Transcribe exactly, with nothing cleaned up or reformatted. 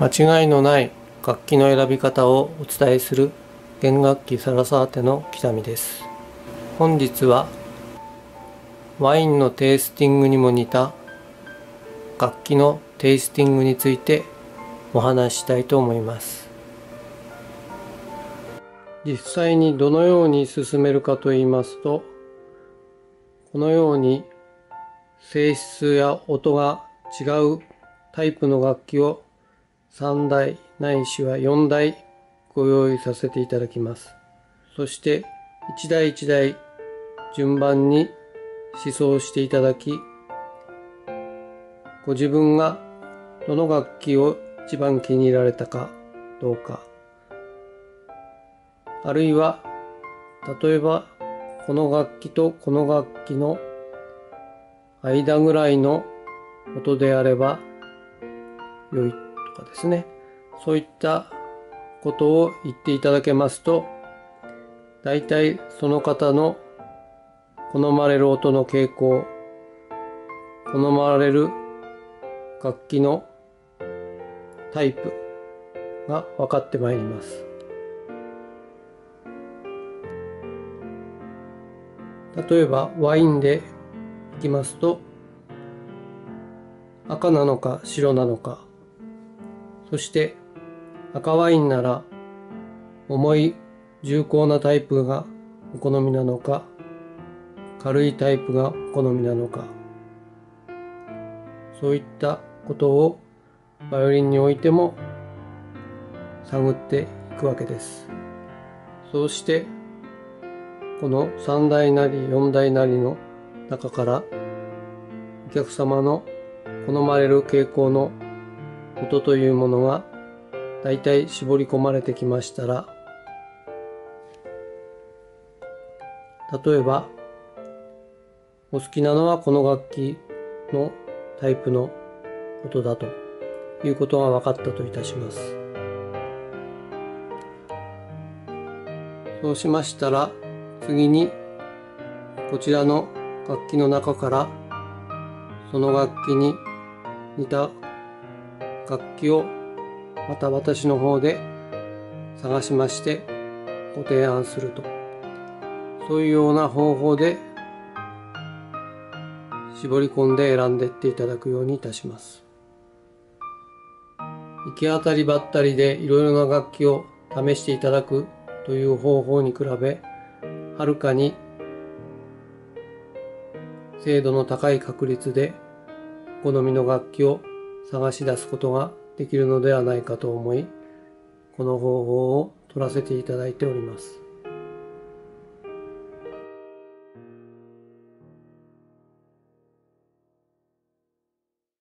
間違いのない楽器の選び方をお伝えする弦楽器サラサーテの北見です。本日はワインのテイスティングにも似た楽器のテイスティングについてお話ししたいと思います。実際にどのように進めるかといいますと、このように性質や音が違うタイプの楽器をさんだいないしはよんだいご用意させていただきます。そしていちだいいちだい順番に試奏していただき、ご自分がどの楽器を一番気に入られたかどうか、あるいは例えばこの楽器とこの楽器の間ぐらいの音であれば良いとかですね、そういったことを言っていただけますと、大体その方の好まれる音の傾向、好まれる楽器のタイプが分かってまいります。例えばワインでいきますと、赤なのか白なのか、そして赤ワインなら重い重厚なタイプがお好みなのか、軽いタイプがお好みなのか、そういったことをバイオリンにおいても探っていくわけです。そうしてこのさんだいなりよんだいなりの中からお客様の好まれる傾向の音というものがだいたい絞り込まれてきましたら、例えばお好きなのはこの楽器のタイプの音だということが分かったといたします。そうしましたら次にこちらの楽器の中からその楽器に似た楽器をまた私の方で探しましてご提案すると、そういうような方法で絞り込んで選んでいっていただくようにいたします。行き当たりばったりでいろいろな楽器を試していただくという方法に比べ、はるかに精度の高い確率で好みの楽器を探し出すことができるのではないかと思い、この方法を取らせていただいております。